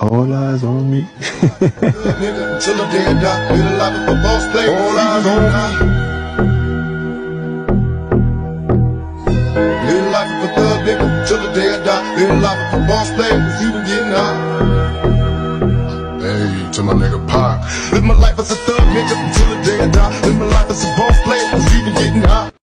All eyes on me. Till the day I die, live a life of a boss play. All eyes on me. Live a life of a thug nigga. Till the day I die, live a life of a boss play. Cause you been getting high. Hey, to my nigga Pac. Live my life as a thug nigga until the day I die. Live my life as a boss play. Cause you been getting high.